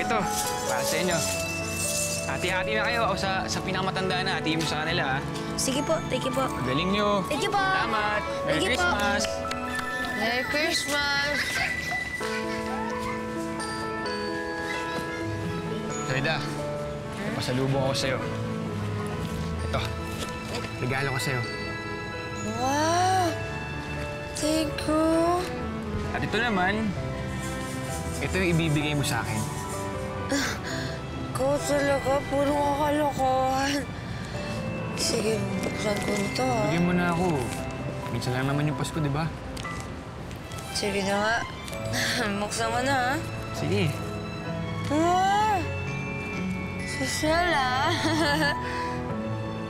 Ito, para sa inyo. Hati-hati na kayo o sa pinakamatanda na. Hatiin mo sa kanila, ha? Sige po, thank you po. Galing nyo. Thank you po. Salamat. Merry Christmas. Merry Christmas. Lloida, pasalubong ako sa'yo. Ito, regalo ko sa'yo. Wow! Thank you. At ito naman, ito yung ibibigay mo sa akin. Ikaw talaga, puro kakalokohan. Sige, buksan ko nito, ha? Bigyan mo na ako. Minsan lang naman yung Pasko, di ba? Sige na nga. Buksan mo na, ha? Sige. Wow! Sosyal, ha?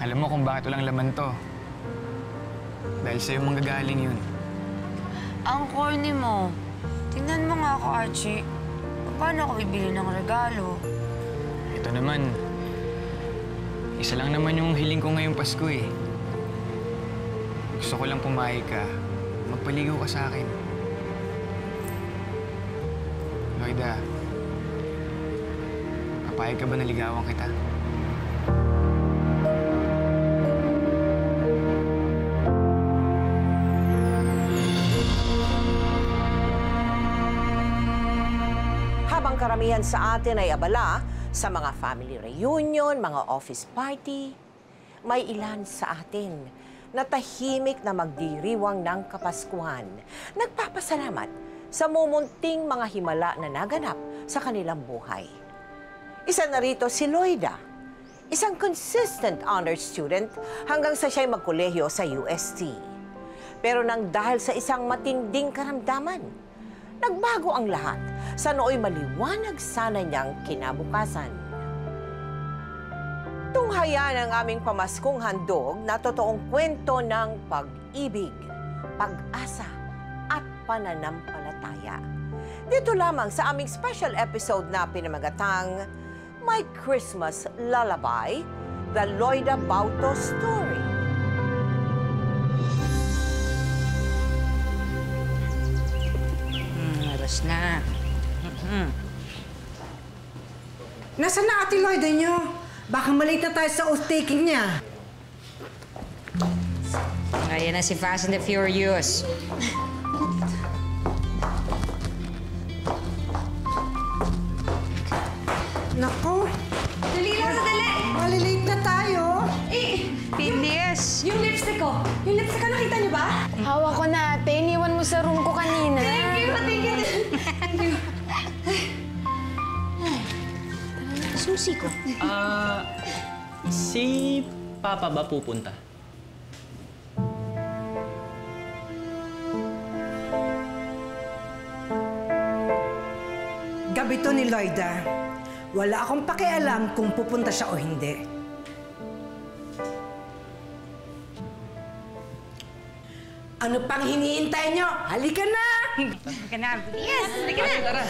Alam mo kung bakit walang laman to. Dahil sa'yo manggagaling yun. Ang corny mo. Tingnan mo nga ako, Archie. Paano ako bibili ng regalo? Ito naman. Isa lang naman yung hiling ko ngayong Pasko, eh. Gusto ko lang pumayag ka. Magpaligaw ka sa akin. Lloida, papayag ka ba na ligawan kita? Karamihan sa atin ay abala sa mga family reunion, mga office party. May ilan sa atin na tahimik na magdiriwang ng Kapaskuhan. Nagpapasalamat sa mumunting mga himala na naganap sa kanilang buhay. Isa na rito si Lloida, isang consistent honors student hanggang sa siya'y magkolehiyo sa UST. Pero nang dahil sa isang matinding karamdaman, nagbago ang lahat sa nooy maliwanag sana niyang kinabukasan. Tunghayan ang aming pamaskong handog na totoong kwento ng pag-ibig, pag-asa at pananampalataya. Dito lamang sa aming special episode na pinamagatang My Christmas Lullaby, The Loida Bauto Story. Aras na. Nasaan na Ate Lloida niyo? Baka malate na tayo sa oath-taking niya. Ayan na si Fast and the Furious. Naku. Dali lang, sadali. Malilate na tayo. Eh, Pilis. Yung lipstick ko. Yung lipstick ko, nakita niyo ba? Hawak ko na, Ate. Iniwan mo sa room ko kanina. Thank you, thank you. Susi ko. Si Papa ba pupunta? Gabi to ni Lloida. Wala akong pakialam kung pupunta siya o hindi. Ano pang hinihintay niyo? Halika na! Halika na, yes! Halika na! Tara!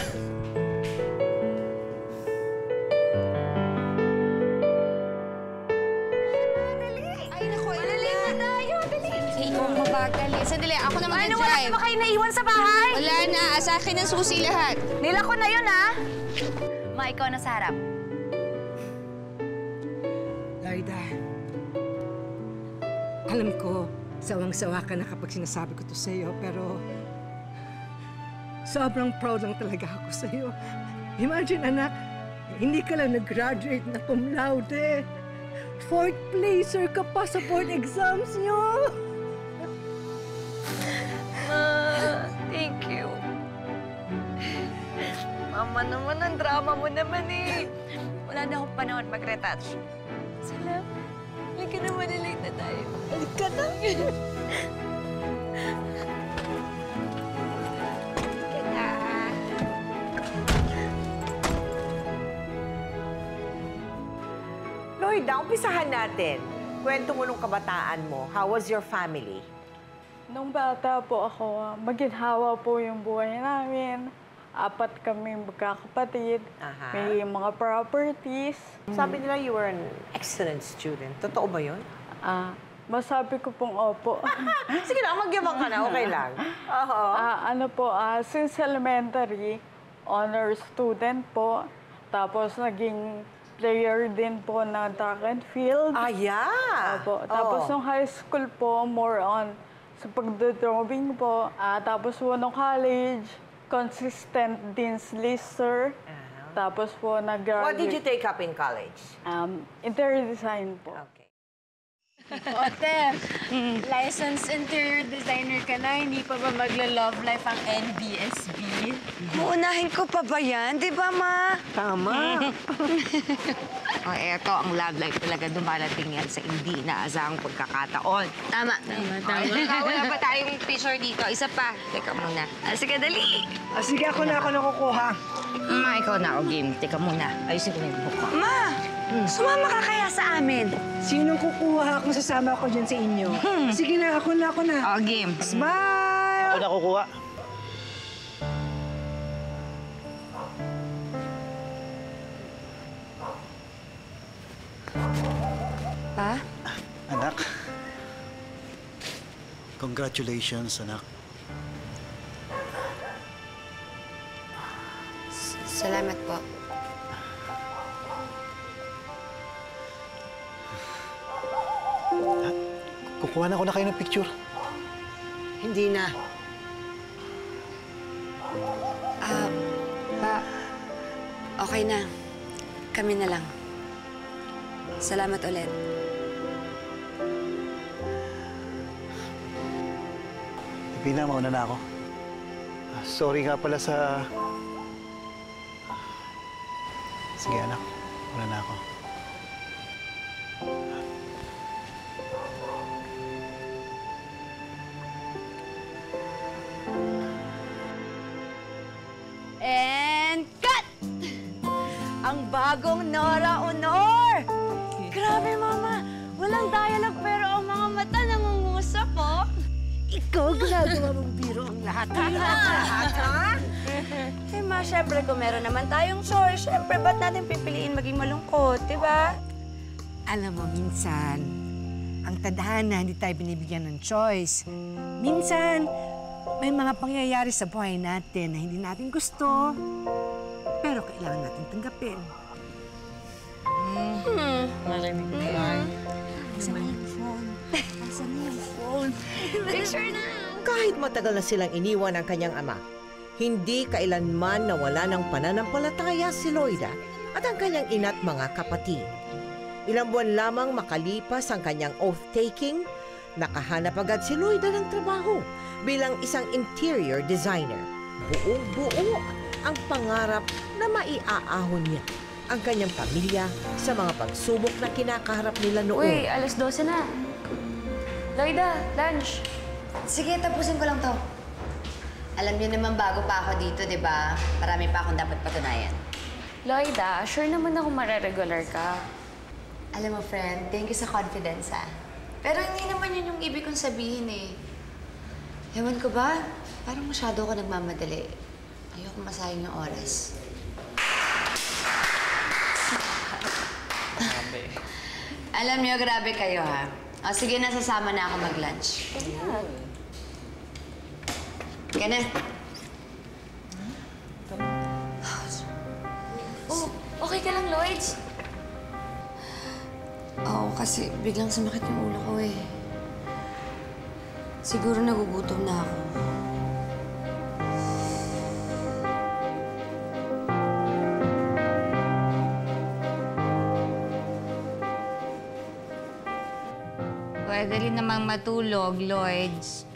Sandali, ako naman mag-drive. Ano, wala na ba kayo naiwan sa bahay? Wala na. Sa akin ang susi lahat. Nila ko na yun, ha? Ma, ikaw na sa harap. Lloida, alam ko, sawang-sawa ka na kapag sinasabi ko to sa'yo, pero sobrang proud lang talaga ako sa'yo. Imagine, anak, hindi ka lang nag-graduate na cum laude. Fourth placer ka pa sa board exams niyo. Thank you. Mama naman, ang drama mo naman eh. Wala na akong panahon mag-retouch. Salam. Halika na, malilate na tayo. Halika na. Lloyd, umpisahan natin. Kwento mo nung kabataan mo. How was your family? Nung bata po ako, maginhawa po yung buhay namin. Apat kami magkakapatid. Aha. May mga properties. Sabi nila you were an excellent student. Totoo ba yun? Masabi ko pong opo. Sige lang, magyabang ka na. Okay lang. Since elementary, honor student po. Tapos naging player din po ng track and field. Ah, yeah! Tapos nung high school po, more on sa pagdodrawing po. Tapos po nung college, consistent din slicer. Tapos po nag-graduate. What did you take up in college? Interior design po. Okay. Ote, licensed interior designer ka na, hindi pa ba magla-love life ang NBSB? Muunahin ko pa ba yan? Di ba, Ma? Tama. Oh, eto, ang love life talaga dumarating yan sa hindi inaasahang pagkakataon. Tama. Tama. Wala pa tayong picture dito. Isa pa. Teka muna. Sige, dali. Sige, ako na kukuha. Ma, ikaw na ako game. Teka muna. Ayusin ko na yung buhok ko. Ma! Sumama ka kaya sa amin? Sinong kukuha kung sasama ako dyan sa inyo? Sige na, ako na. Oh, game. Smile! Ako na kukuha. Pa? Anak. Congratulations, anak. Salamat po. Kukuha na ko na kayo ng picture. Hindi na. Pa, okay na. Kami na lang. Salamat ulit. Pina, mauna na ako. Sorry nga pala sa... Sige, anak. Mauna na ako. Ang bagong Nora Honor! Grabe, Mama! Walang dialogue pero ang mga mata nangungusap, oh! Ikaw, ginagawa mong biro ang lahat, ha? Eh, Ma, syempre kung meron naman tayong choice, syempre ba't natin pipiliin maging malungkot, di ba? Alam mo, minsan, ang tadhana hindi tayo binibigyan ng choice. Minsan, may mga pangyayari sa buhay natin na hindi natin gusto. Pero kailangan natin tanggapin. Maraming kayo. Asan yung phone? Picture na! Kahit matagal na silang iniwan ang kanyang ama, hindi kailanman nawala ng pananampalataya si Loida at ang kanyang ina't mga kapatid. Ilang buwan lamang makalipas ang kanyang oath-taking, nakahanap agad si Loida ng trabaho bilang isang interior designer. Buo-buo ang pangarap na maiaahon niya ang kanyang pamilya sa mga pagsubok na kinakaharap nila noon. Uy, alas 12 na. Loida, lunch. Sige, tapusin ko lang to. Alam niyo naman bago pa ako dito, di ba? Marami pa akong dapat patunayan. Loida, sure naman ako mare-regular ka. Alam mo, friend, thank you sa confidence, ah. Pero hindi naman yun yung ibig kong sabihin, eh. Ewan ko ba? Parang masyado ako nagmamadali. Ayoko masayang yung oras. Alam niyo, grabe kayo, ha? O, sige na, sasama na ako mag-lunch. Kaya na. Oh, okay ka lang, Lloyd? Oo, kasi biglang sumakit yung ulo ko, eh. Siguro nagugutom na ako. Pwede rin namang matulog, Lloyds.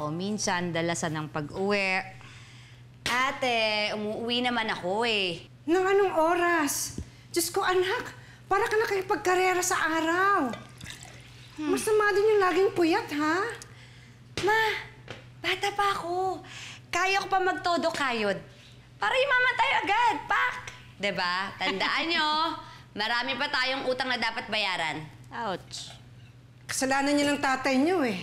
O minsan, dalasan ng pag-uwi. Ate, umuwi naman ako, eh. Nang anong oras? Diyos ko, anak, Para ka na kayo pagkarera sa araw. Masama din yung laging puyat, ha? Ma, bata pa ako. Kaya ko pa magtodo kayod. Para imamatay agad, pak! Diba? Tandaan nyo, marami pa tayong utang na dapat bayaran. Ouch. Kasalanan niya ng tatay niyo, eh.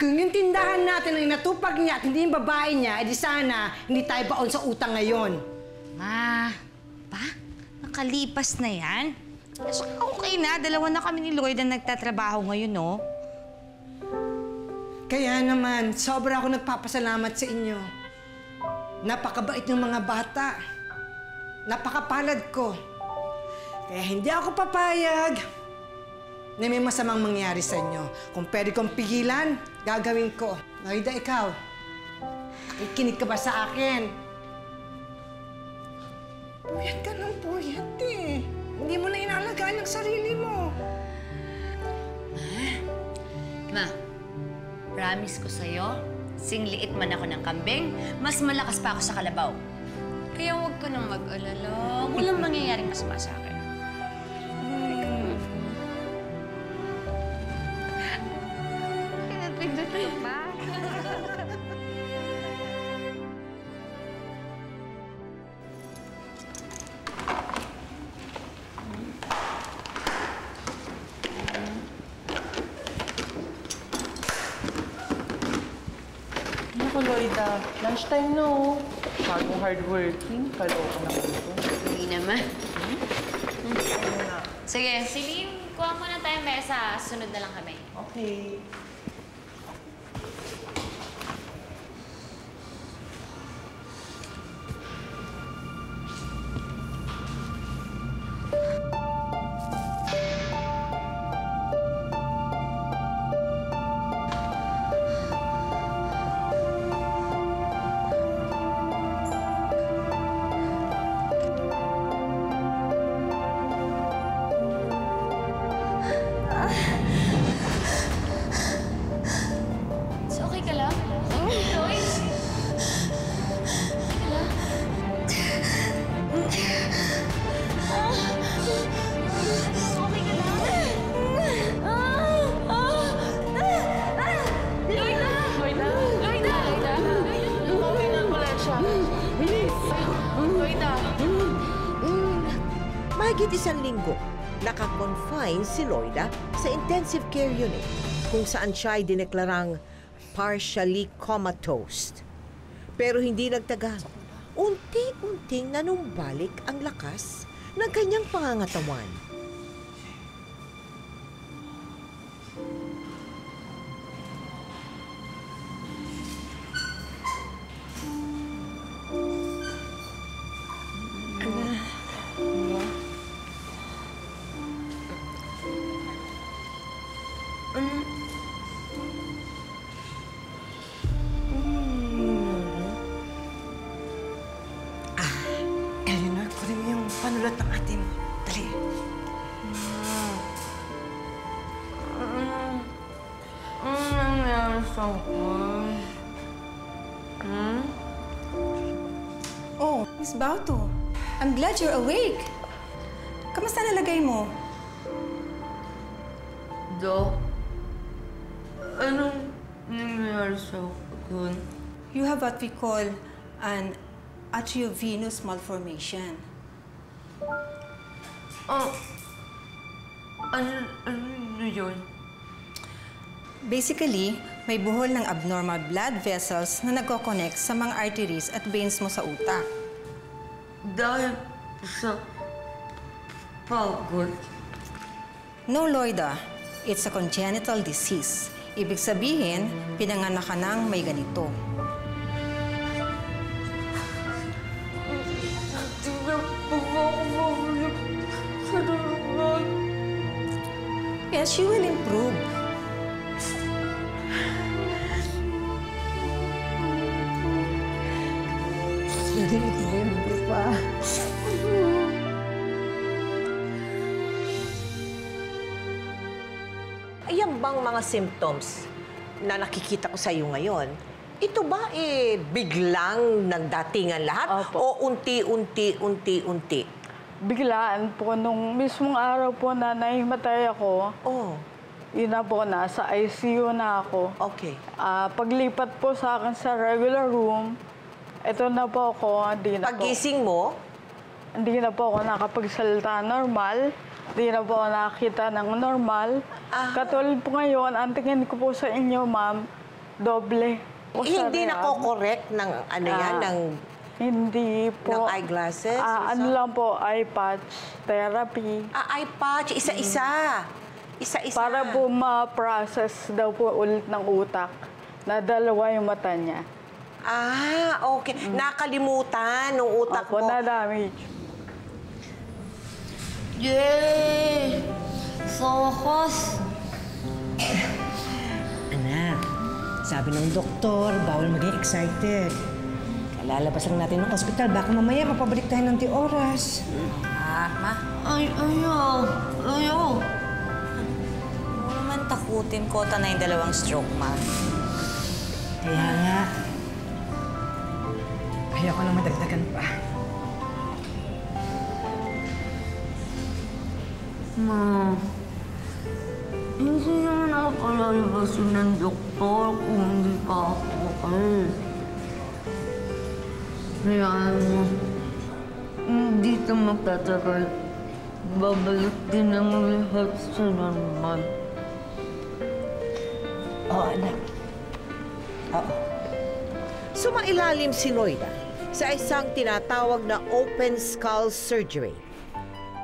Kung yung tindahan natin ang natupag niya at hindi yung babae niya, edi sana hindi tayo baon sa utang ngayon. Ma, pa? Nakalipas na yan? So, okay na. Dalawa na kami ni Lloyd na nagtatrabaho ngayon, no? Kaya naman, sobra ako nagpapasalamat sa inyo. Napakabait ng mga bata. Napakapalad ko. Kaya hindi ako papayag na may masamang mangyari sa inyo. Kung pwede kong pigilan, gagawin ko. Loida, ikaw, nakikinig ka ba sa akin? Puyat ka ng puyat, eh. Hindi mo na inaalagaan ang sarili mo. Ma, promise ko sa'yo, singliit man ako ng kambing, mas malakas pa ako sa kalabaw. Kaya huwag ka nang mag-alala. Walang mangyayaring masama sa akin. Pinatwig-dutog ba? Naku, Loida. Lunchtime na, oh. Bagong hardworking, kaloka na ko ito. Hindi naman. Sige. Sige, kuha muna tayo mesa. Sunod na lang kami. Okay. Mahigit isang linggo, nakakonfine si Loida sa intensive care unit kung saan siya ay dineklarang partially comatose. Pero hindi nagtagal. Unti-unting nanumbalik ang lakas ng kanyang pangangatawan. Oh, Miss Bauto, I'm glad you're awake. Kamusta nalagay mo? Dok, anong nangyari sa akin? You have what we call an arteriovenous malformation. Oh, ano yun? Basically, may buhol ng abnormal blood vessels na nagkoconnect sa mga arteries at veins mo sa utak. Dahil sa pagod? No, Loida. It's a congenital disease. Ibig sabihin, pinanganak ka nang may ganito. Yes, you will improve. Ayan bang mga symptoms na nakikita ko sa iyo ngayon, ito ba biglang nagdatingan lahat? Opo. O unti-unti? biglaan po, nung mismong araw po na nahimatay ako, oh, yun na po, nasa ICU na ako. Okay. Paglipat po sa akin sa regular room, eto na po ako, hindi na po. Pagising mo? Hindi na po ako nakapagsalita normal. Hindi na po ako nakakita ng normal. Ah. Katulad po ngayon, ang tingin ko po sa inyo, ma'am, doble. Hindi na ko correct ng ano yan, ng... Hindi po. Ng eyeglasses? Ano lang po, eye patch therapy. Eye patch, isa-isa. Isa-isa. Para po ma-process daw po ulit ng utak na dalawa yung mata niya. Okay. Nakalimutan ng utak mo. Opo, na-damage. Yay! Focus! Anak, sabi ng doktor, bawal maging excited. Lalabas lang natin ng ospital. Baka mamaya mapabalik tayo ng 10 oras. Ma? Ayaw. Huwag naman takutin ko. Tanay yung dalawang stroke, ma. Kaya nga. Ayaw ko nang madagdagan pa. Ma, hindi naman ako kalalabasin ng doktor kung hindi pa ako okay. Hayaan mo, hindi ka magtatagal. Babalik din ang lahat sa normal. Oo, anak. Oo. Sumailalim si Loida sa isang tinatawag na open skull surgery.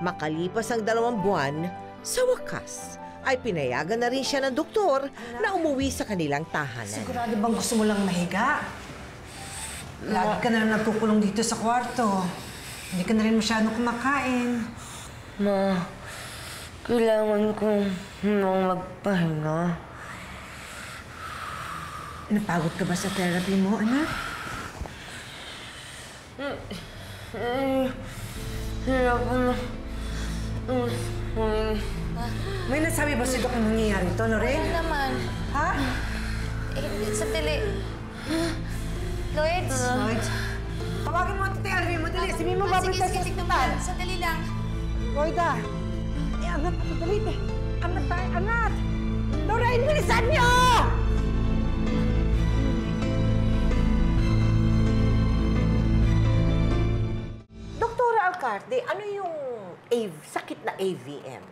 Makalipas ang 2 buwan, sa wakas ay pinayagan na rin siya ng doktor na umuwi sa kanilang tahanan. Sigurado bang gusto mo lang mahiga? Lagi ka na lang nagkukulong dito sa kwarto. Hindi ka na rin masyadong kumakain. Ma, kailangan kong magpahinga. Napagod ka ba sa therapy mo, anak? May nasabi ba si Doc ang nangyayari ito, Lorraine? Wala naman. Ha? It's a delay. Lloyd? Lloyd? Tawagin mo ang Tita Elvie mo, dali. Sabihin mo, babalik tayo sa hospital. Sandali lang. Lloyd, angat ako, dali. Angat tayo, angat! Lorraine, bilisan niyo! Doktora Alcarte, ano yung sakit na AVM?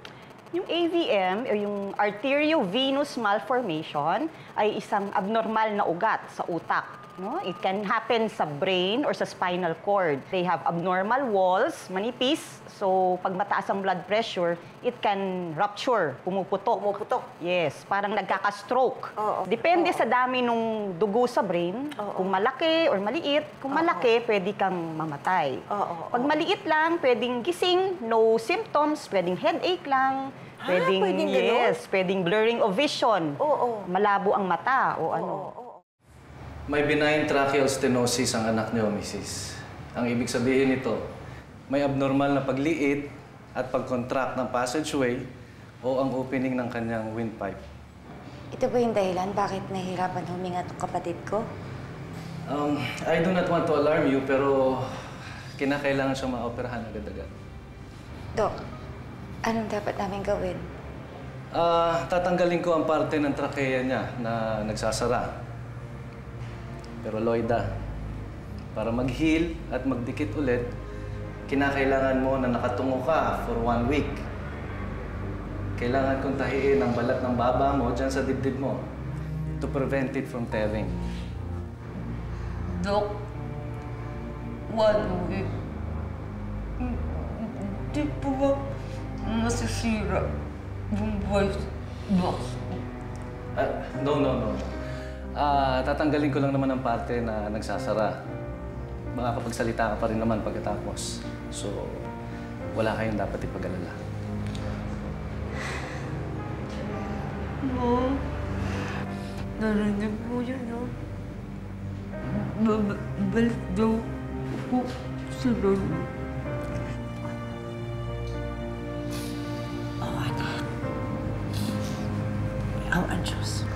Yung AVM, o yung arteriovenous malformation, ay isang abnormal na ugat sa utak. No? It can happen sa brain or sa spinal cord. They have abnormal walls, manipis. So, pag mataas ang blood pressure, it can rupture, pumuputok. Pumuputok? Yes, parang nagkaka-stroke. Oh, oh. Depende sa dami ng dugo sa brain, kung malaki or maliit. Kung malaki, pwede kang mamatay. Pag maliit lang, pwedeng gising, no symptoms, pwedeng headache lang. Pwedeng yes, pwedeng blurring of vision. Malabo ang mata o ano. May benign tracheal stenosis ang anak niyo, Mrs. Ang ibig sabihin nito, may abnormal na pagliit at pag-contract ng passageway o ang opening ng kanyang windpipe. Ito ba yung dahilan bakit nahihirapan huminga itong kapatid ko? I do not want to alarm you, pero kinakailangan siya maoperahan agad-agad. Dok, anong dapat namin gawin? Tatanggalin ko ang parte ng trachea niya na nagsasara. Pero Loida, para mag-heal at magdikit ulit, kinakailangan mo na nakatungo ka for 1 week. Kailangan kong tahiin ang balat ng baba mo dyan sa dibdib mo to prevent it from tearing. Doc, 1 week. Hindi po ba nasisira yung voice box? No. Tatanggalin ko lang naman ang parte na nagsasara. Makakapagsalita ka pa rin naman pagkatapos. So, wala kayong dapat ipag-alala. Mom, narinig mo yun, no? Babalik daw ako sa lalo. Oh, anak. Ang ansyos.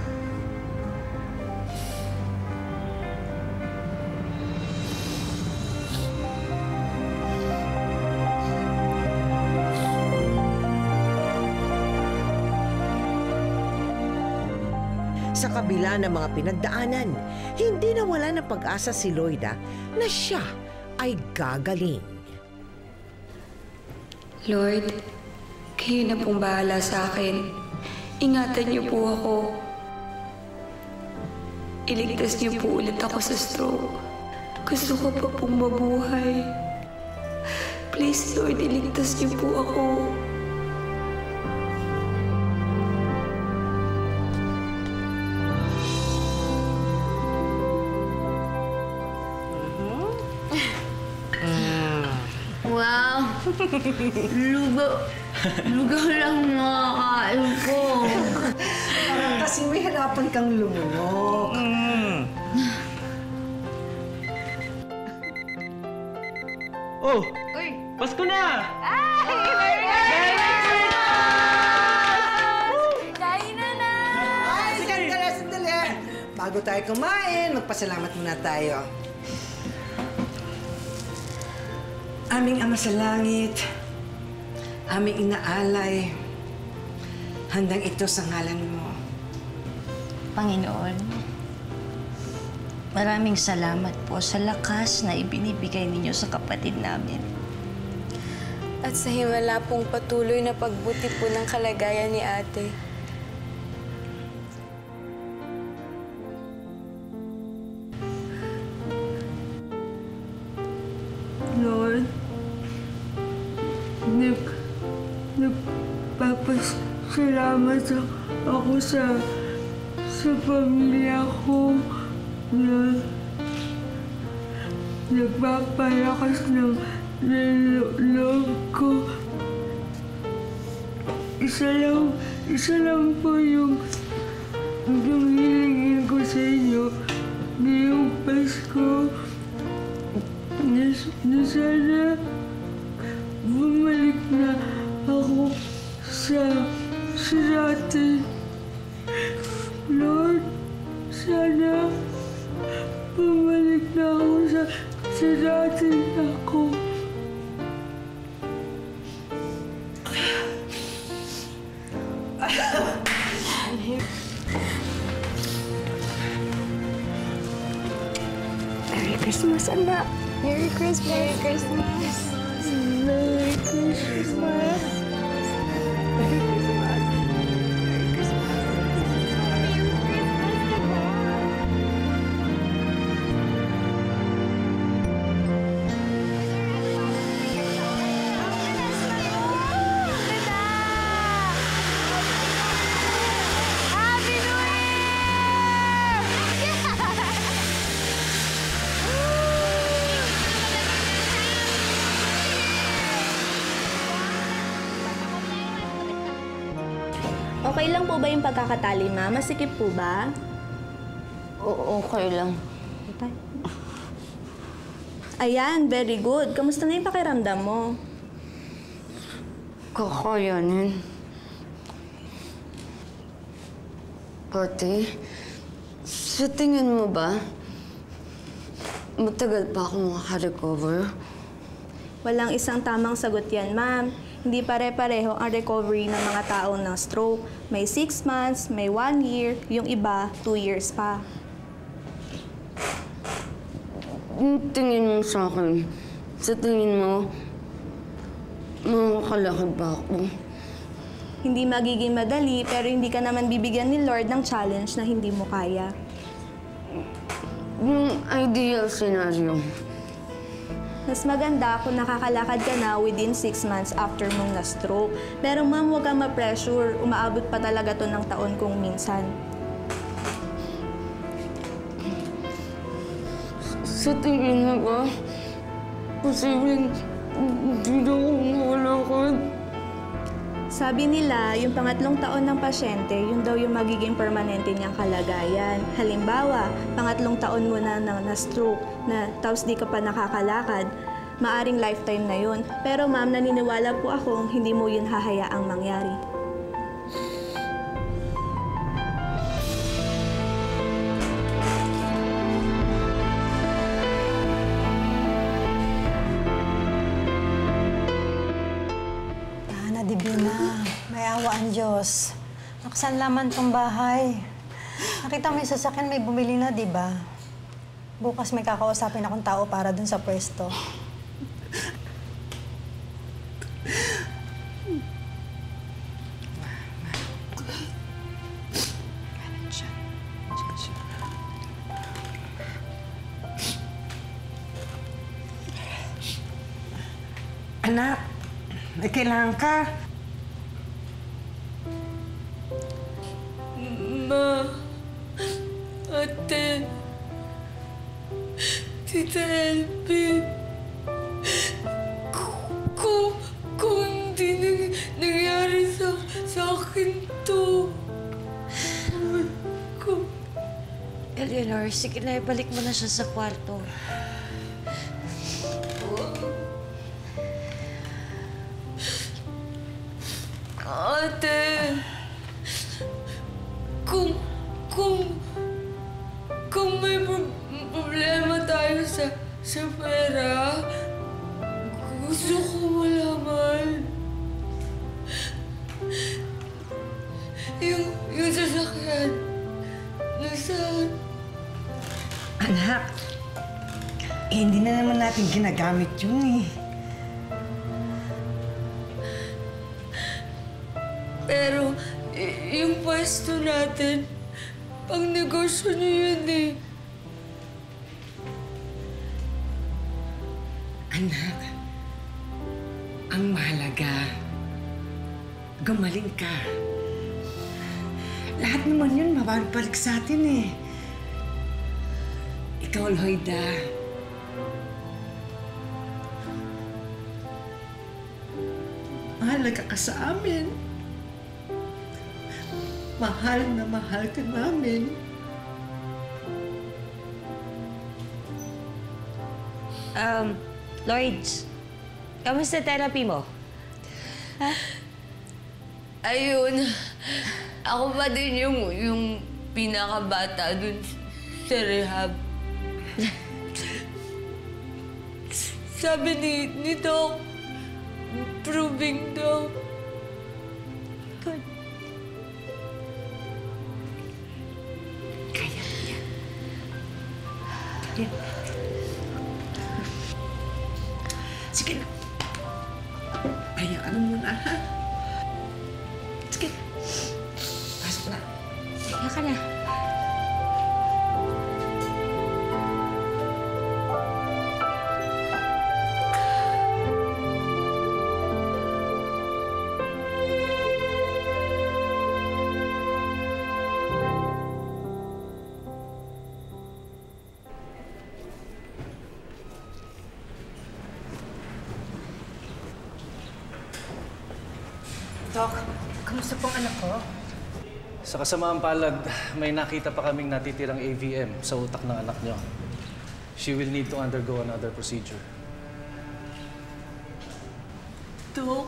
Sa kabila ng mga pinagdaanan, hindi nawala ng pag-asa si Loida na siya ay gagaling. Lord, kayo na pong bahala sa akin. Ingatan niyo po ako. Iligtas niyo po ulit ako sa stroke. Gusto ko pa pong mabuhay. Please, Lord, iligtas niyo po ako. Lugaw lang makakain ko. Parang kasi may harapan kang lumulok. Oh! Uy! Pasko na! Ay! Merry Christmas! Kain na na! Ay! Sandali! Bago tayo kumain, magpasalamat muna tayo. Aming Ama sa Langit, aming inaalay, handang ito sa ngalan mo. Panginoon, maraming salamat po sa lakas na ibinibigay ninyo sa kapatid namin. At sa himala pong patuloy na pagbuti po ng kalagayan ni Ate. Lord, nagpapasalamat ako sa pamilya ko. Lord, nagpapalakas ng loob ko. Isa lang po yung hilingin ko sa inyo ngayong Pasko. Sana bumalik na ako sa dati. Lord, sana bumalik na ako sa dati ako. Merry Christmas, anak! Merry Christmas! Merry Christmas! Merry Christmas! Merry Christmas! Merry Christmas! Merry Christmas! Happy New Year! Okay lang po ba yung pagkakatali, Ma? Masikip po ba? Oo, okay lang. Ayan, very good. Kamusta na yung pakiramdam mo? Kakayanin. Ate, sa tingin mo ba, matagal pa akong makarecover? Walang isang tamang sagot yan, Ma'am. Hindi pare-pareho ang recovery ng mga tao ng stroke. May 6 months, may 1 year, yung iba, 2 years pa. Tingin mo sa akin, sa tingin mo, makakalakad ba ako? Hindi magiging madali, pero hindi ka naman bibigyan ni Lord ng challenge na hindi mo kaya. Yung ideal scenario. Mas maganda kung nakakalakad ka na within 6 months after mong na-stroke. Pero ma'am, huwag kang ma-pressure. Umaabot pa talaga to ng taon kung minsan. Sa tingin mo ba, posibleng hindi na akong makalakad? Sabi nila, yung pangatlong taon ng pasyente, yun daw yung magiging permanente niyang kalagayan. Halimbawa, pangatlong taon mo na na-stroke, tapos di ka pa nakakalakad, maaring lifetime na yun. Pero ma'am, naniniwala po akong hindi mo yun hahayaang mangyari. Diyos, nakasanlaman tong bahay. Nakita mo yung sasakyan, may bumili na, di ba? Bukas may kakausapin akong tao para dun sa pwesto. Anak, may kailangan ka. Ma, ate, Tita Elvie, kung hindi nangyari sa akin to. Eleanor, sige na, ibalik mo na siya sa kwarto. Ate, kung may problema tayo sa pera, gusto ko malaman. Yung sasakyan, nasaan? Anak, hindi na naman natin ginagamit yun eh. Pero, yung pwesto natin, pang negosyo niyo yun eh. Anak, ang mahalaga, gumaling ka. Lahat naman yun mababalik sa atin eh. Ikaw, Loida. Mahalaga ka sa amin. Mahal na mahal ka namin. Lloyd, kamusta therapy mo? Ha? Ayun. Ako pa din yung pinakabata dun sa rehab. Sabi ni Doc, proving daw. God. Sige na. Hayaan mo na, ha? Sige na. Pasok na. Sige ka na. Doc, kamusta pong anak ko? Sa kasamaang palad, may nakita pa kaming natitirang AVM sa utak ng anak niyo. She will need to undergo another procedure. Doc,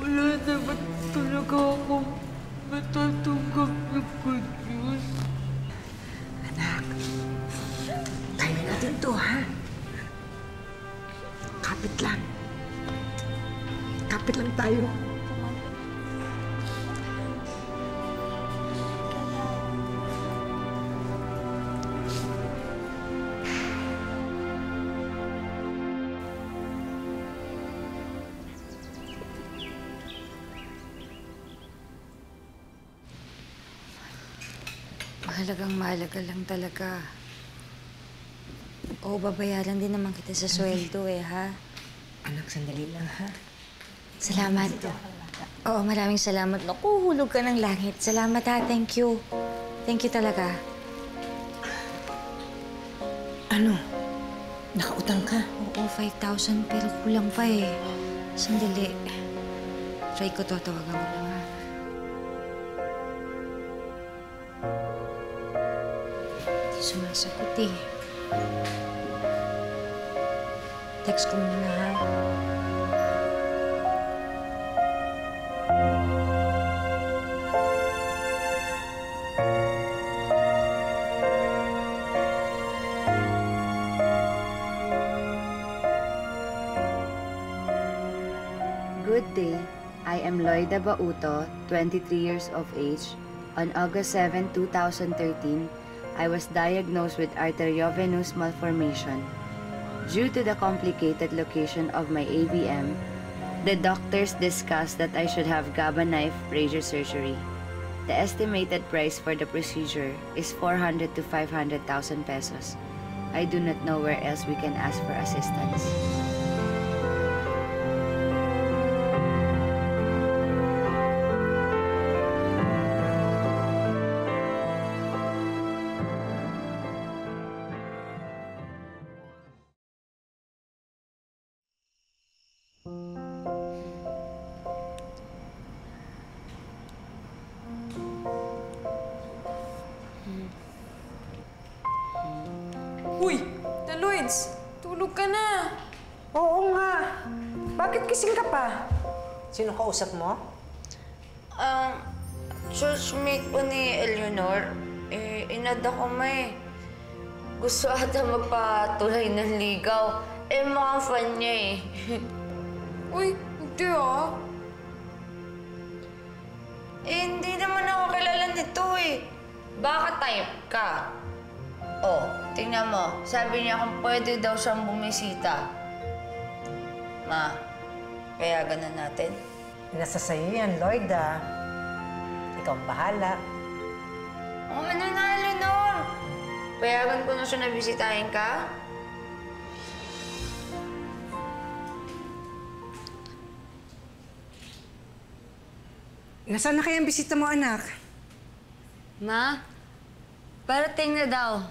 wala na ba talaga akong matatanggap na good news? Anak, tayo natin to, ha? Kapit lang. Kapit lang tayo. Mahalagang mahalaga lang talaga. Oo, babayaran din naman kita sa sweldo eh, ha? Anak, sandali lang, ha? Salamat. Oo, maraming salamat. Naku, hulog ka ng langit. Salamat, ha. Thank you. Thank you talaga. Ano? Nakautang ka? Oo, 5,000 pero kulang pa eh. Sandali. Try ko to. Tawagan mo lang, ha. Hindi sumasagot eh. Text ko muna, ha. Good day. I am Loida Bautista, 23 years of age, On August 7, 2013, I was diagnosed with arteriovenous malformation. Due to the complicated location of my AVM, the doctors discussed that I should have gamma knife laser surgery. The estimated price for the procedure is 400 to 500,000 pesos. I do not know where else we can ask for assistance. Uy! The Lloyds! Tulog ka na! Oo nga! Bakit kising ka pa? Sino kausap mo? Churchmate po ni Eleanor. Eh, inada ko may. Gusto ata magpatuloy ng ligaw. Eh, mukhang fan niya eh. Uy, hindi ah. Eh, hindi naman ako kilala nito eh. Baka type ka. Oh, tingnan mo. Sabi niya kung pwede daw siyang bumisita. Ma, kaya ganun natin? Nasa sa'yo yan, Lloyd, ah. Ikaw ang bahala. Oo, ano na, Eleanor? Payagan ko na siya na bisitahin ka? Nasaan na kayang bisita mo, anak? Ma, parating na daw.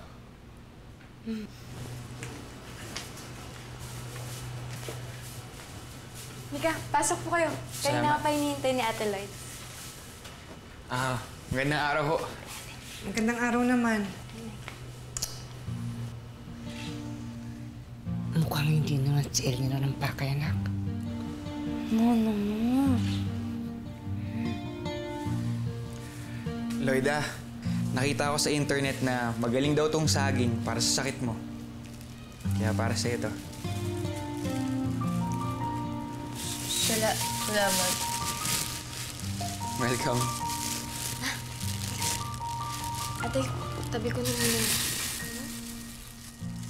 Mika, pasok po kayo. Kayo na pa hinihintay ni Ate Lloyd. Magandang araw ho. Magandang araw naman. Mukhang hindi naman si Eleanor ng pakay, anak. No. Loida, nakita ko sa internet na magaling daw tong saging para sa sakit mo. Kaya para sa ito. Salamat. Welcome. Ate, tabi ko na muna.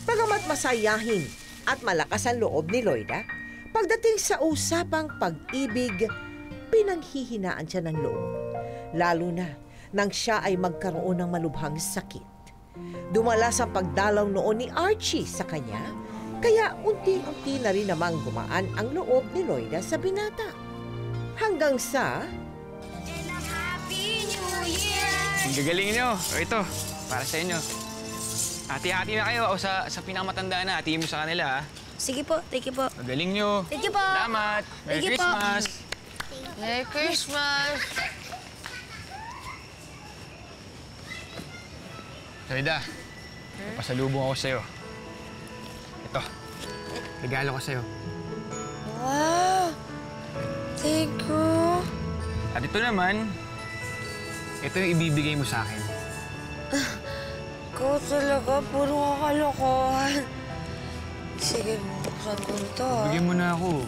Bagamat masayahin at malakas ang loob ni Loida, pagdating sa usapang pag-ibig, pinanghihinaan siya ng loob. Lalo na nang siya ay magkaroon ng malubhang sakit. Dumala sa pagdalaw noon ni Archie sa kanya, kaya unti-unti na rin namang gumaan ang loob ni Loida sa binata. Hanggang sa... Happy New Year! Ang gagaling nyo! O ito, para sa inyo. Hati-hati na kayo o sa pinakamatanda na. Hatiin mo sa kanila, ha? Sige po, thank you po. Ang galing nyo. Thank you po. Salamat. Merry Christmas. Merry Christmas. Loida, pasalubong ako sa'yo. Ito, regalo ko sa'yo. Wow! Thank you. At ito naman, ito yung ibibigay mo sa'kin. Ikaw talaga, puro kakalokohan. Sige, buksan ko ito. Bigyan mo na ako.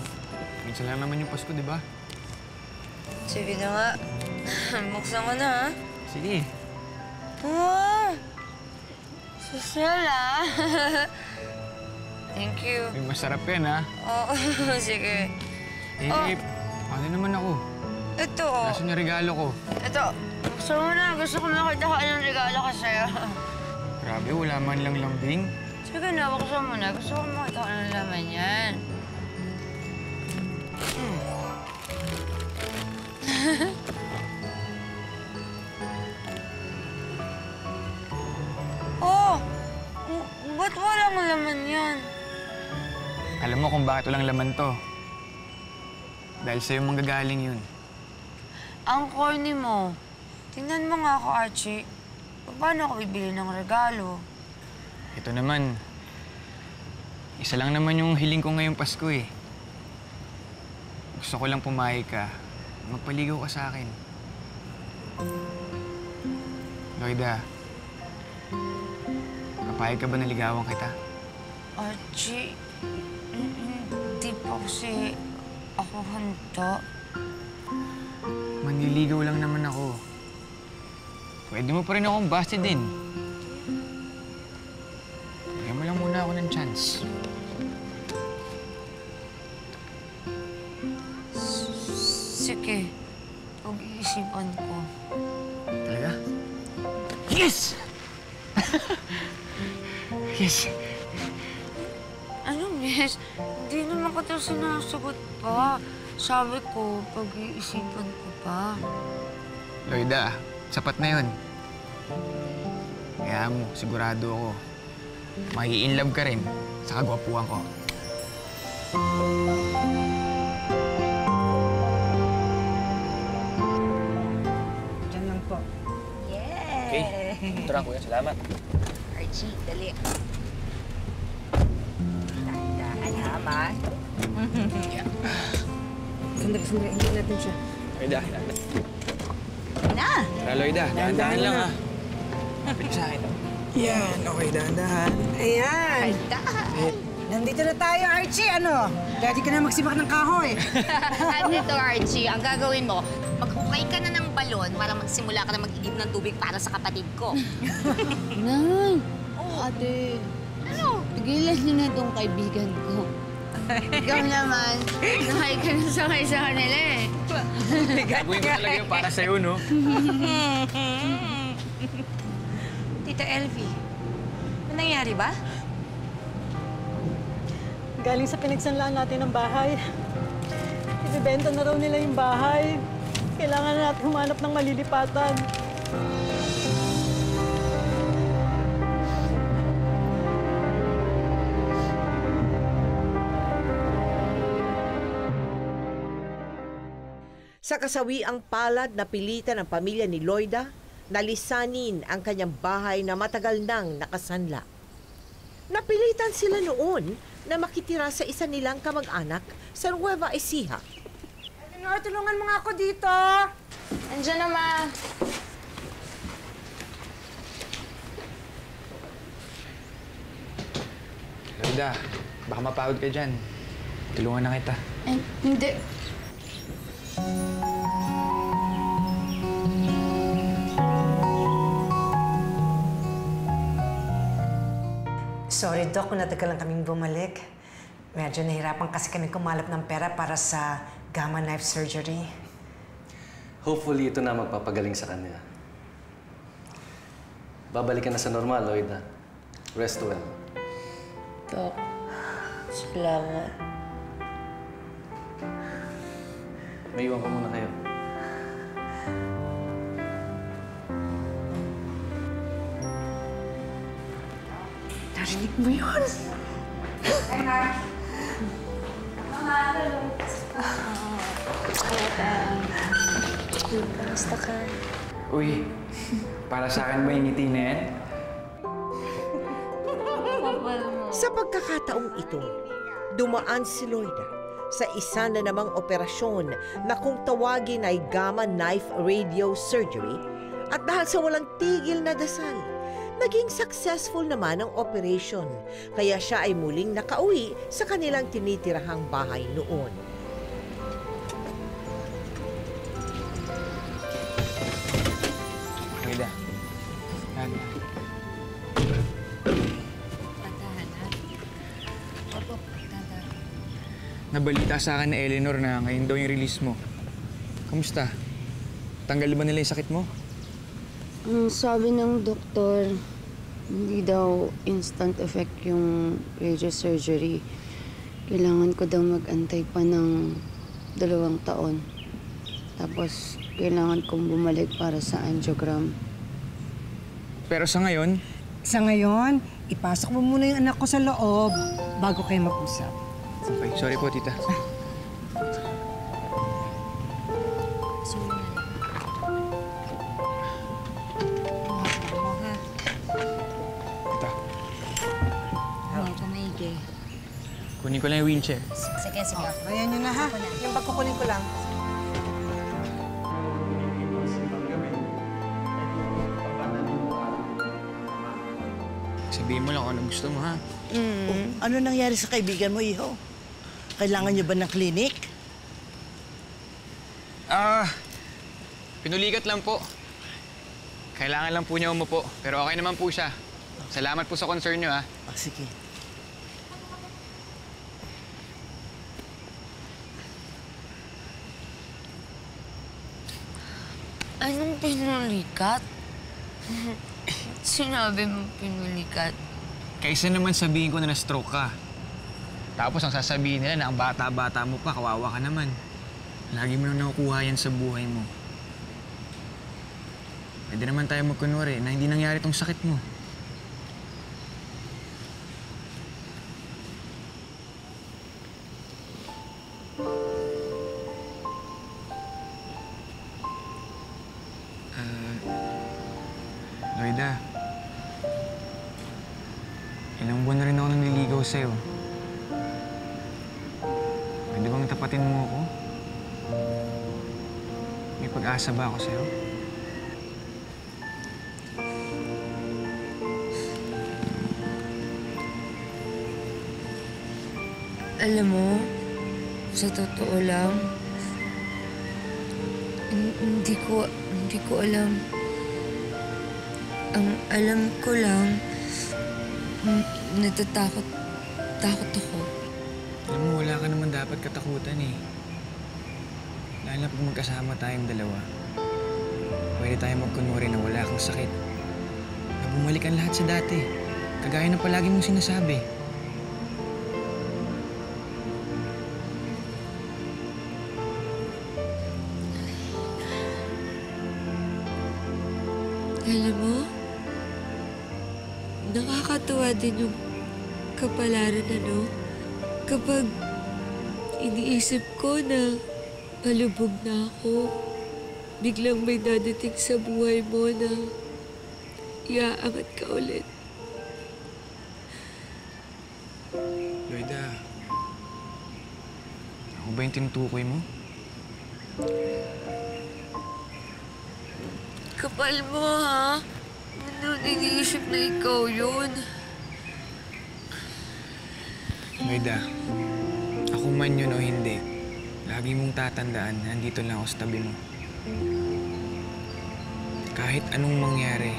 Minsan lang naman yung Pasko, di ba? Sige na nga. Buksan ko na, ha? Sige. Wow! Sosyal, ah. Thank you. Ay, masarap yan, ah. Oo, sige. Eh, paano naman ako? Ito, oh. Nasaan yung regalo ko? Ito. Gusto mo na. Gusto ko makita ka ng regalo ko sa'yo. Grabe, wala man lang lambing. Sige na, buksan mo na. Gusto ko makita ka ng laman yan. Ba't walang laman yan? Alam mo kung bakit walang laman to. Dahil sa'yo manggagaling yun. Ang corny mo. Tingnan mo nga ako, Archie. Paano ako bibili ng regalo? Ito naman. Isa lang naman yung hiling ko ngayong Pasko eh. Gusto ko lang pumayag ka. Magpaligaw ka sa akin. Loida, papayag ka ba naligawan kita? Archie, hindi pa kasi ako handa. Manliligaw lang naman ako. Pwede mo pa rin akong bastidin. Bigyan mo lang muna ako ng chance. Sige. Pag-iisipan ko. Talaga? Yes! Yes! Anong yes? Hindi naman ko ito sinasagot pa. Sabi ko, pag-iisipan ko pa. Loida, sapat na yun. Kaya mo, sigurado ako. Mai-inlove ka rin sa kagwapuhan ko. Diyan lang po. Yeah! Okay, ito lang kuya. Salamat. Archie, dali. Dahan-dahan naman. Yeah. Sandali, sandali. Hindi natin siya. Ay, dahan. Na! Tara, Lloyda. Dahan-dahan lang, ha? Pwede sa akin. Yan. Okay, dahan-dahan. Ayan. Dahan-dahan. Nandito na tayo, Archie. Ano? Daddy ka na magsimak ng kahoy. Nandito, Archie. Ang gagawin mo, mag-hukay ka na ng balon para magsimula ka na mag-igib ng tubig para sa kapatid ko. Nay! Oh. Ate. Ano? Tigilan niyo na itong kaibigan ko. Ikaw naman, nahay ka na sakay sa kanila eh. Sabuhin mo talaga yung para sa'yo, no? Tita Elvie, ano nangyari ba? Galing sa pinagsanlaan natin ng bahay. Ibibenta na raw nila yung bahay. Kailangan natin humanap ng malilipatan. Sa kasawiang palad na pilitan ng pamilya ni Loida, nalisanin ang kanyang bahay na matagal nang nakasanla. Napilitan sila noon na makitira sa isa nilang kamag-anak sa Nueva Ecija. Eleanor, tulungan mo nga ako dito! Andiyan na, Ma. Loida, baka mapagod ka dyan. Tulungan na kita. Ay, hindi. Sorry, Doc, kung natagalan kaming bumalik. Medyo nahirapan kasi kami kumalap ng pera para sa gamma knife surgery. Hopefully, ito na magpapagaling sa kanya. Babalik ka na sa normal, Lloyd. Rest well. Doc, salamat. May iwan ko muna kayo. Narinig mo yun? Emma! Mama, hello! Kamusta ka? Uy, para sa akin ba yung ngiti na yan? Sa pagkakataong ito, dumaan si Loida sa isa na namang operasyon na kung tawagin ay gamma knife radio surgery at dahil sa walang tigil na dasal, naging successful naman ang operation, kaya siya ay muling nakauwi sa kanilang tinitirahang bahay noon. Loida. Nabalita sa akin na Eleanor na ngayon daw yung release mo. Kamusta? Tanggal ba nila yung sakit mo? Ang sabi ng doktor, hindi daw instant effect yung radio surgery. Kailangan ko daw mag-antay pa ng 2 taon. Tapos, kailangan kong bumalik para sa angiogram. Pero sa ngayon? Sa ngayon, ipasok mo muna yung anak ko sa loob bago kayo mag-usap. Okay. Sorry po, tita. Kunin ko lang yung wheelchair. Sige, sige. Oh, ayan yun na, ha? Yung pagkukunin ko lang. Sabihin mo lang kung ano gusto mo, ha? Mm. Oh, ano nangyari sa kaibigan mo, iho? Kailangan niyo ba ng klinik? Pinulikat lang po. Kailangan lang po niya umupo. Pero okay naman po siya. Salamat po sa concern niyo, ha? Ah, sige. Anong pinulikat? Sinabi mo pinulikat. Kaysa naman sabihin ko na na-stroke ka. Tapos ang sasabihin nila na ang bata-bata mo pa, kawawa ka naman. Lagi mo nang nakukuha yan sa buhay mo. Pwede naman tayo magkunwari na hindi nangyari itong sakit mo. Loida, ilang buwan na rin ako nanliligaw sa'yo. Pwede bang tapatin mo ako? May pag-asa ba ako sa'yo? Alam mo, sa totoo lang, hindi ko alam. Ang alam ko lang, natatakot ako. Alam mo, wala ka naman dapat katakutan eh. Lalo na pag magkasama tayong dalawa, pwede tayong magkunwari na wala kang sakit. Na bumalik ang lahat sa dati, kagaya na palagi mong sinasabi. Alam mo, nakakatuwa din yung kapalaran, ano? Kapag iniisip ko na palubog na ako, biglang may dadating sa buhay mo na iaangat ka ulit. Lloida, ako ba yung tinutukoy mo? Kapal mo, ha? Ano, iniisip na ikaw yun? Loida, ako man yun o hindi, lagi mong tatandaan na andito lang ako sa tabi mo. Kahit anong mangyari,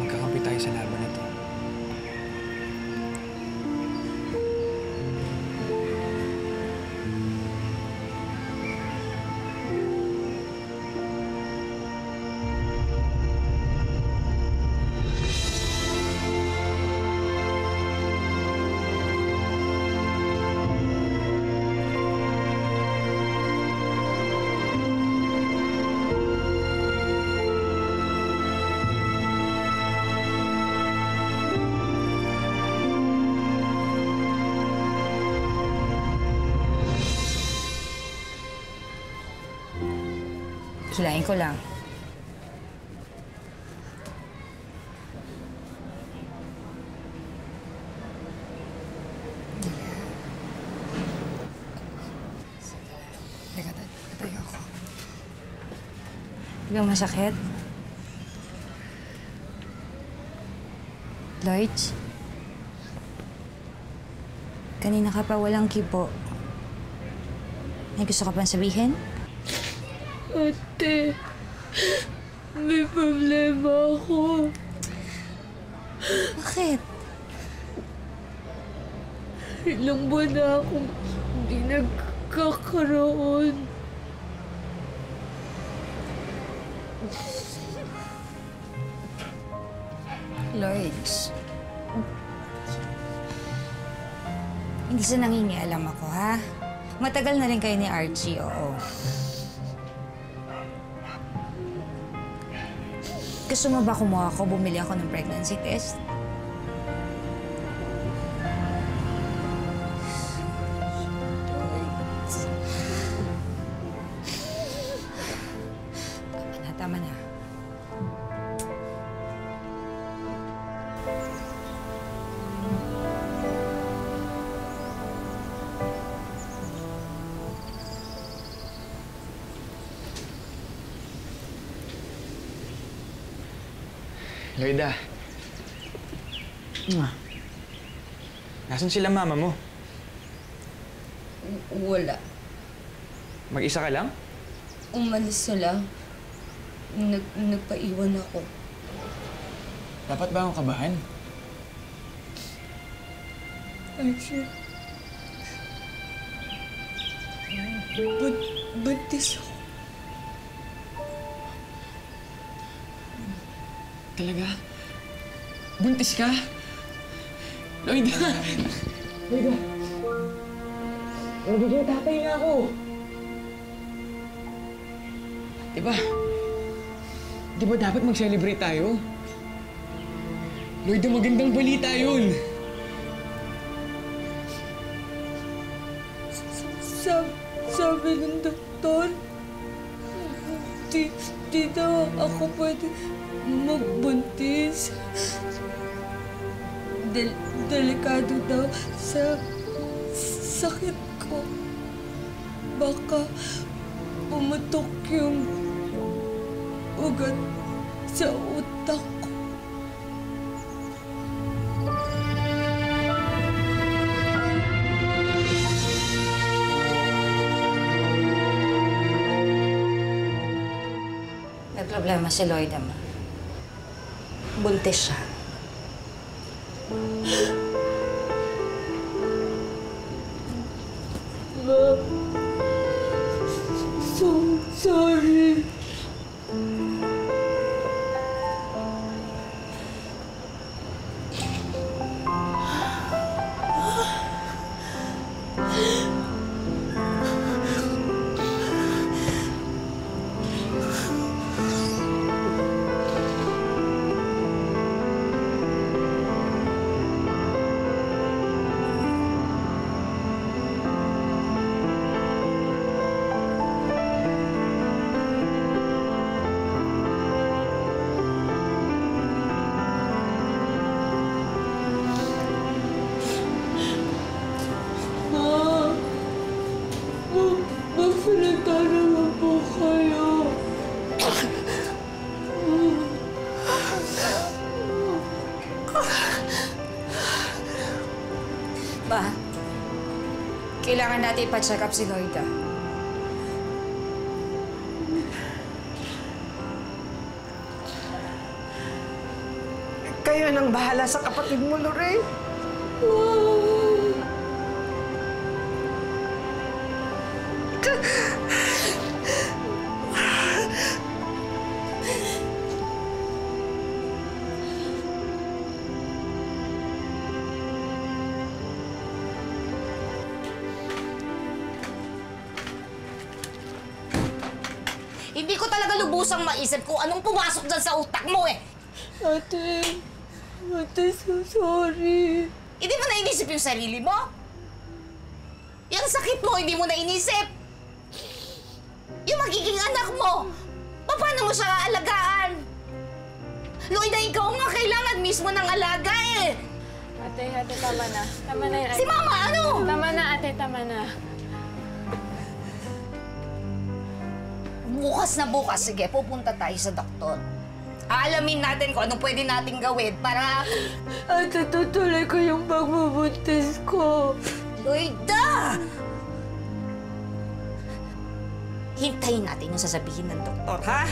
magkakampi tayo sa laban na to. Hilahin ko lang. Teka, tatayo ako. Hindi bang masakit? Lloyd? Kanina ka pa walang kipo. May gusto ka pang sabihin? Ate, may problema ako. Bakit? Ilang buwan na akong hindi nagkakaroon. Lloyd, hindi sa nangingialam ako, ha? Matagal na rin kayo ni Archie, oo. Gusto mo ba kumuha ako? Bumili ako ng pregnancy test? Tama na. Loida. Nasaan sila mama mo? Wala. Mag-isa ka lang? Umalis sila. nagpaiwan ako. Dapat ba akong kabahan? Archie. Buntis ako. Talaga? Buntis ka? Lloyd! Lloyd! Magiging tatay na ako! Diba? Diba dapat mag-celebrate tayo? Lloyd, magandang balita yun! Sabi ng doktor, di daw ako pwede magbuntis. Delikado daw sa sakit ko. Baka pumutok yung ugat sa utak ko. May problema si Lloyd, ma. Buntis siya. Ma, so sorry. Ma, kailangan natin ipa-check up si Loida. Kayo nang bahala sa kapatid mo, Lorraine. Hindi ko talaga lubusang maisip kung anong pumasok dyan sa utak mo eh! Ate... Ate, so sorry. Hindi mo nainisip yung sarili mo? Yung sakit mo, hindi mo nainisip! Yung magiging anak mo! Paano mo siya alagaan? Lloyd, ikaw nga kailangan mismo ng alaga eh! Ate, ate, tama na. Tama na yan. Si Mama, ano? Tama na, ate, tama na. Bukas na bukas, sige, pupunta tayo sa doktor. Aalamin natin kung anong pwede nating gawin para... At tutuloy ko yung pagbubuntis ko. Loida! Hintayin natin yung sasabihin ng doktor, ha?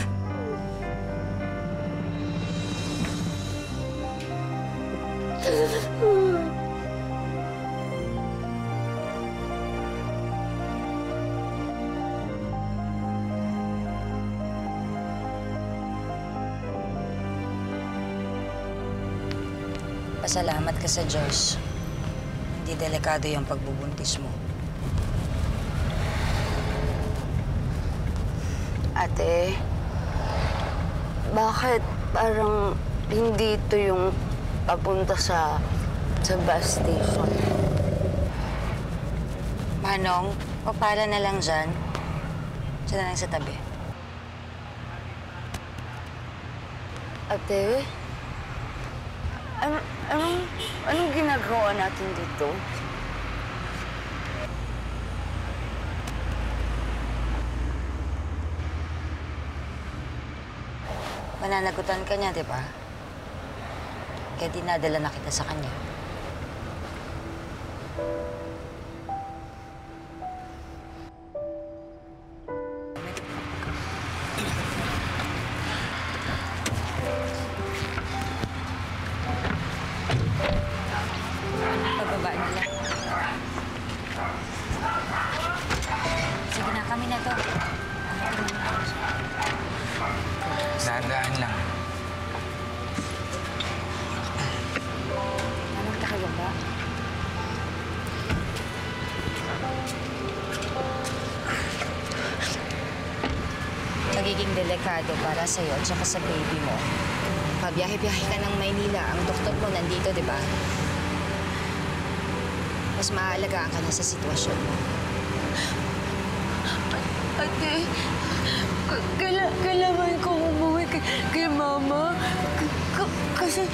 Pasalamat ka sa Diyos. Hindi delikado yung pagbubuntis mo. Ate, bakit parang hindi ito yung papunta sa bus station? Manong, papala na lang dyan. Diyan na lang sa tabi. Ate? Anong ginagawa natin dito? Mananagutan ka niya, di ba? Kaya dinadala na kita sa kanya. Kami na to. Dahan-dahan lang. Anong kayo ba? Nagiging delikado para sa'yo at saka sa baby mo. Pabiyahe-biyahe ka ng Maynila. Ang doktor mo nandito, di ba? Mas maaalagaan ka na sa sitwasyon mo. Ate, kailangan ko umuwi kay Mama. Kasi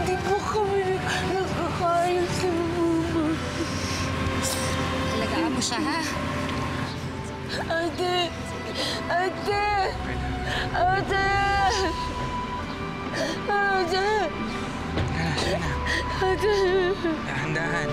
hindi po kami nakakaayon sa Mama. Alagaan mo siya, ha? Ate! Ate! Ate! Ate! Siya na. Ate! Dahan-dahan.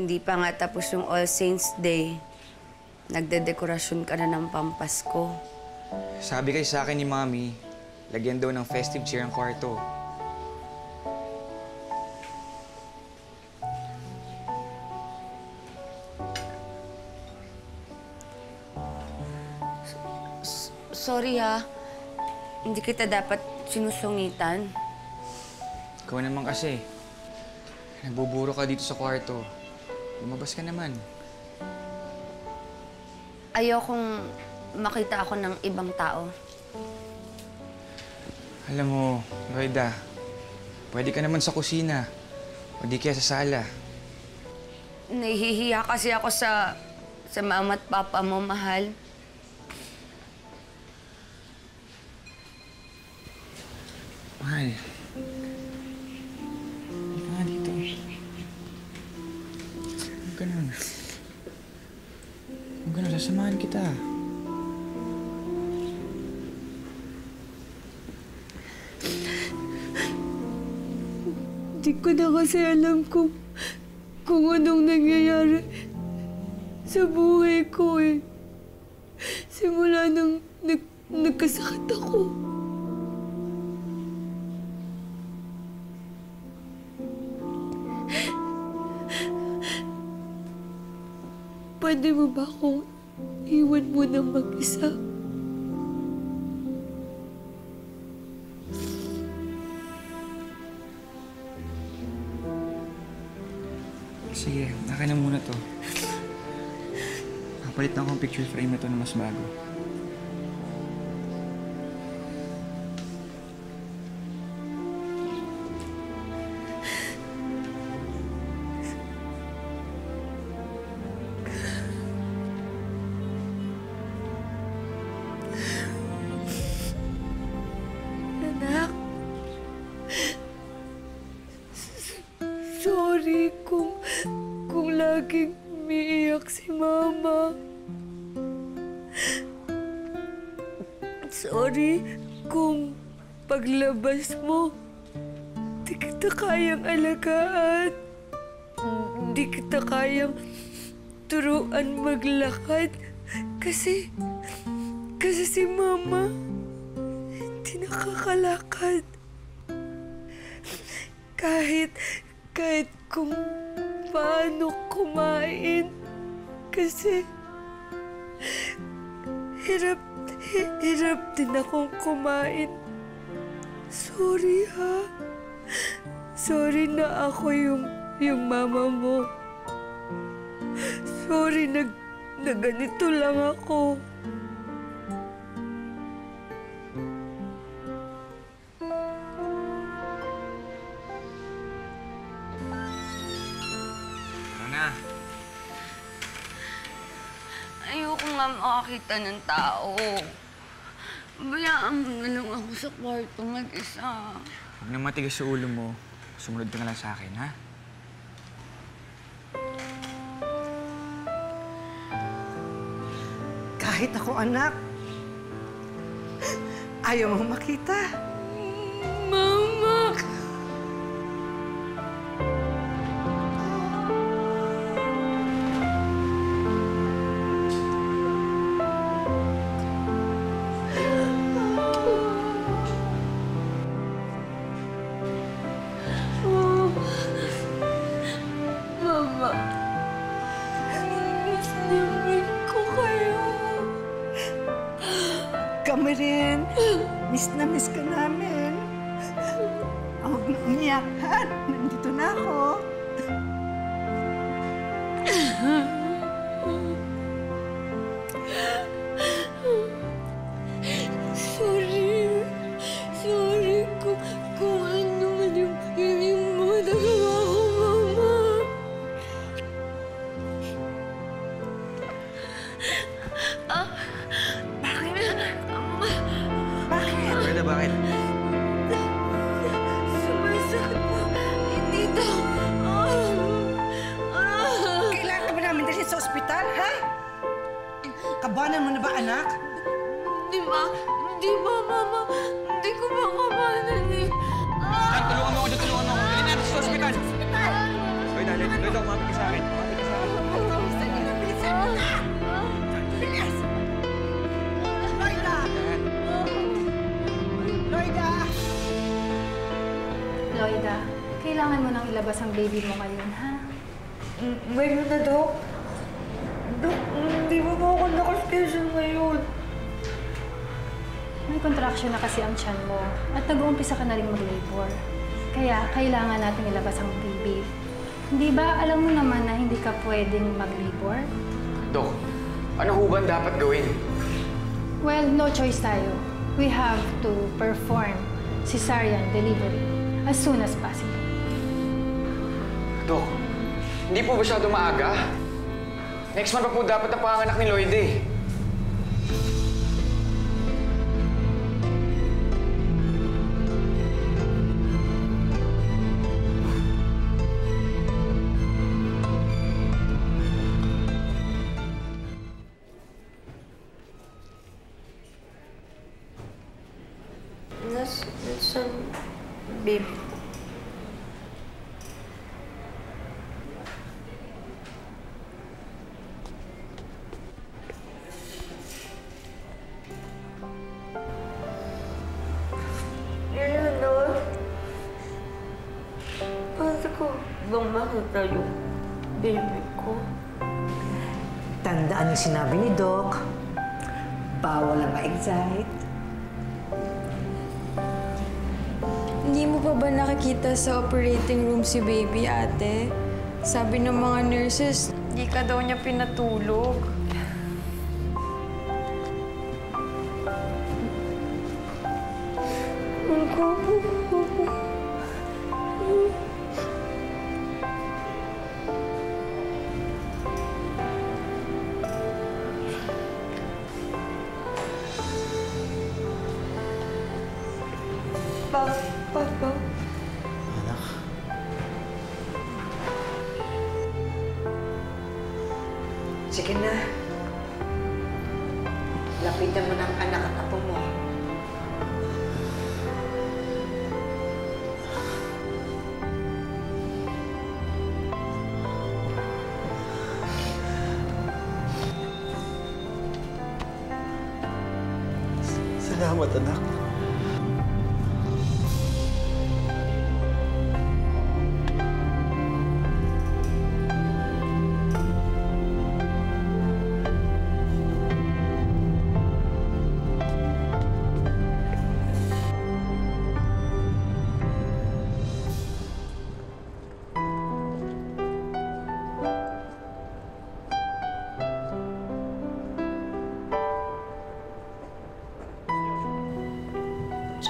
Hindi pa nga tapos yung All Saints Day. Nagdedekorasyon ka na ng Pampasko. Sabi kay sa akin ni Mami, lagyan daw ng festive cheer ang kwarto. Sorry ha. Hindi kita dapat sinusungitan. Ikaw naman kasi. Nagbuburo ka dito sa kwarto. Lumabas ka naman. Ayokong makita ako ng ibang tao. Alam mo, Loida, pwede ka naman sa kusina. O di kaya sa sala. Nahihiya kasi ako sa mama at papa mo, mahal. Mahal. Huwag ganun, sasamahan kita. Hindi ko na kasi alam kung anong nangyayari sa buhay ko eh. Simula nang nagkasakit ako. Pwede mo ba akong iwan mo ng mag-isa? Sige, akin na muna to. Kapalit na akong picture frame na to na mas bago. Sorry kung paglabas mo, di kita kayang alagaan. Di kita kayang turuan maglakad. Kasi si Mama, hindi nakakalakad. Kahit kung paano kumain. Kasi hirap din akong kumain. Sorry ha. Sorry na ako yung mama mo. Sorry na ganito lang ako. Makakita ng tao. Bayaan mo na lang ako sa kwarto mag-isa. Huwag na matigas sa ulo mo. Sumunod ka na lang sa akin, ha? Kahit ako, anak, ayaw mo makita. Mama! kami rin. Miss na miss ka namin. Huwag na umiyak, ha? Nandito na ako. Sorry kung ano man yung mga nagawa ko, Mama. Bakit? Bakit? Bakit? Sumasakit mo. Hindi daw. Kailangan ka ba namin dalhin sa ospital, ha? Kabanan mo na ba, anak? Di ba? Di ba, Mama? Hindi ko ba kabanan eh? Dad, tulungan mo ako dyan, tulungan mo ako. Dali natin sa ospital. Lloyd, Lloyd, Lloyd, umapit ka sa akin. Umapit ka sa akin. Bilisan mo na! Bilis! Loida! Loida! Loida, kailangan mo nang ilabas ang baby mo ngayon, ha? Wait mo na, Dok. Dok, hindi mo ba ako naka-station ngayon? May contraction na kasi ang tiyan mo at nag-uumpisa ka na rin mag-labor. Kaya kailangan natin ilabas ang baby. Hindi ba alam mo naman na hindi ka pwedeng mag-labor? Dok, ano ho ba ang dapat gawin? Well, no choice tayo. We have to perform cesarean delivery as soon as possible. Dok, hindi po ba siya dumaaga? Next month pa po dapat na panganak ni Lloyd eh. Tandaan yung sinabi ni Doc, bawal ang ma-excite. Hindi mo pa ba nakikita sa operating room si baby, ate? Sabi ng mga nurses, hindi ka daw niya pinatulog. Sige na. Lapitan mo ng anak at apo mo. Salamat, anak.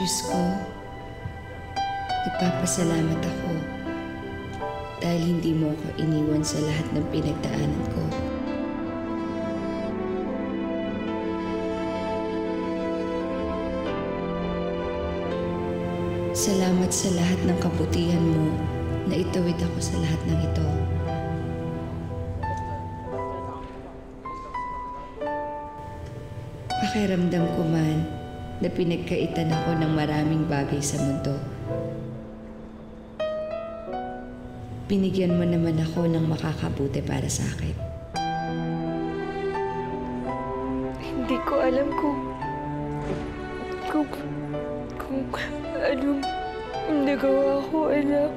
Diyos ko, nagpapasalamat ako dahil hindi mo ako iniwan sa lahat ng pinagdaanan ko. Salamat sa lahat ng kabutihan mo na itawid ako sa lahat ng ito. Pakiramdam ko man na pinagkaitan ako ng maraming bagay sa mundo. Binigyan mo naman ako ng makakabuti para sa akin. Hindi ko alam kung anong nagawa ko, anak.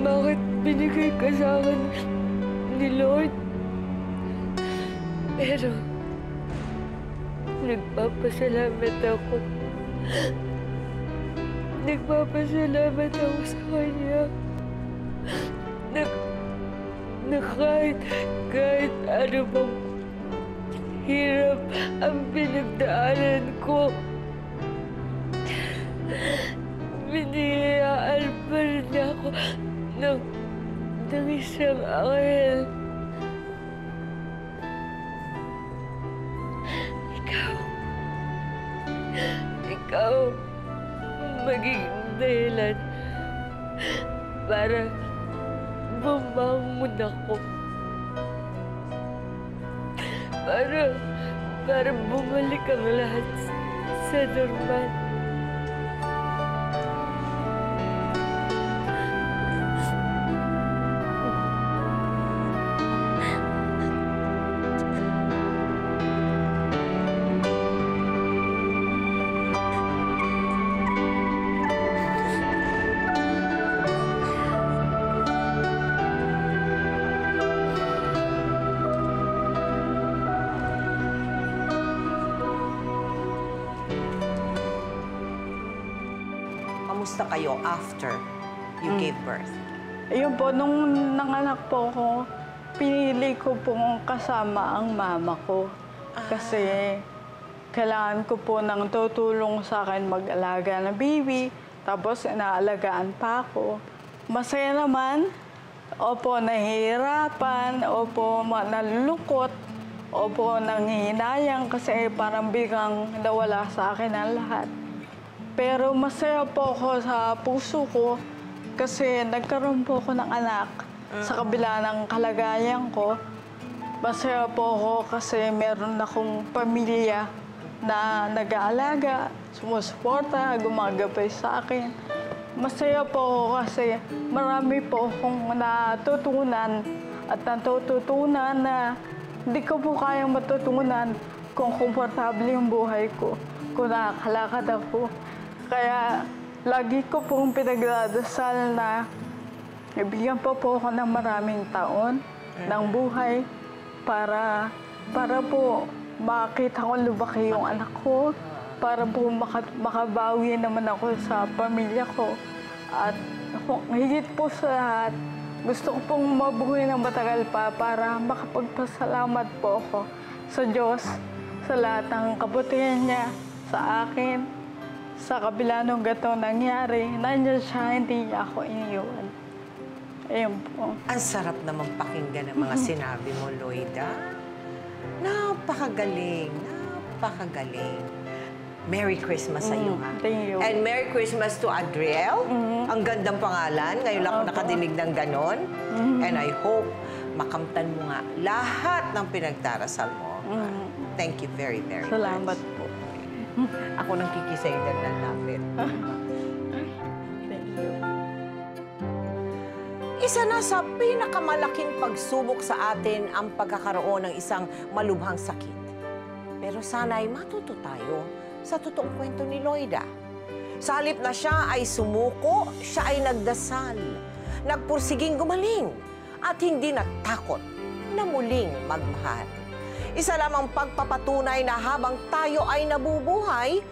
Bakit binigay ka sa akin ni Lord. Pero, nagpapasalamat ako. Nagpapasalamat ako sa kanya. Na kahit ano bang hirap ang pinagdaanan ko, binihiyaan pa rin ako ng isang anghel. Ikaw magiging dahilan para bumangon ako. Para bumalik ang lahat sa normal. Kamusta kayo after you gave birth? Ayun po, nung nanganak po ako, pinili ko pong kasama ang mama ko. Kasi kailangan ko po ng tutulong sa akin mag-alaga ng baby. Tapos inaalagaan pa ako. Masaya naman. Opo, nahihirapan. Opo, nalulungkot. Opo, nanghihinayang kasi parang biglang nawala sa akin ang lahat. Pero masaya po ako sa puso ko kasi nagkaroon po ako ng anak sa kabila ng kalagayan ko. Masaya po ako kasi meron akong pamilya na nag-aalaga, sumusuporta, gumagabay sa akin. Masaya po ako kasi marami po akong natutunan at natututunan na hindi ko po kayang matutunan kung komportable yung buhay ko, kung nakakalakad ako. Kaya lagi ko pong pinagdadasal na ibigyan pa po ako ng maraming taon ng buhay para po makita ko lumaki yung anak ko, para po makabawi naman ako sa pamilya ko. At higit po sa lahat, gusto ko pong mabuhay ng matagal pa para makapagpasalamat po ako sa Diyos, sa lahat ng kabutihan niya, sa akin. Sa kabila nung gato nangyari, nandiyan siya, hindi niya ako iniwan. Ayun po. Ang sarap naman pakinggan ang mga sinabi mo, Loida. Napakagaling, napakagaling. Merry Christmas sa iyo, ha? Thank you. And Merry Christmas to Adriel. Ang gandang pangalan. Ngayon lang ako nakadinig ng ganon. And I hope makamtan mo nga lahat ng pinagdarasal mo. Thank you very, very much. Salamat po. Ako nang kikisay na nanapit. Thank you. Isa na sa pinakamalaking pagsubok sa atin ang pagkakaroon ng isang malubhang sakit. Pero sana'y matuto tayo sa totoong kwento ni Loida. Sa halip na siya ay sumuko, siya ay nagdasal, nagpursiging gumaling, at hindi natakot na muling magmahal. Isa lamang pagpapatunay na habang tayo ay nabubuhay,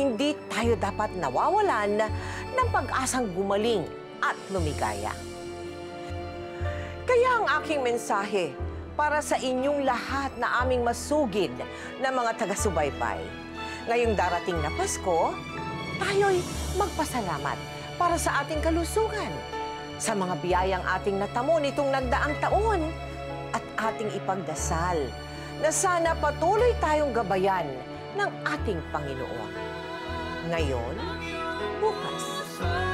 hindi tayo dapat nawawalan ng pag-asang gumaling at lumigaya. Kaya ang aking mensahe para sa inyong lahat na aming masugid na mga taga-subaybay. Ngayong darating na Pasko, tayo'y magpasalamat para sa ating kalusugan, sa mga biyayang ating natamo nitong nagdaang taon, at ating ipagdasal na sana patuloy tayong gabayan ng ating Panginoon. Ngayon, bukas.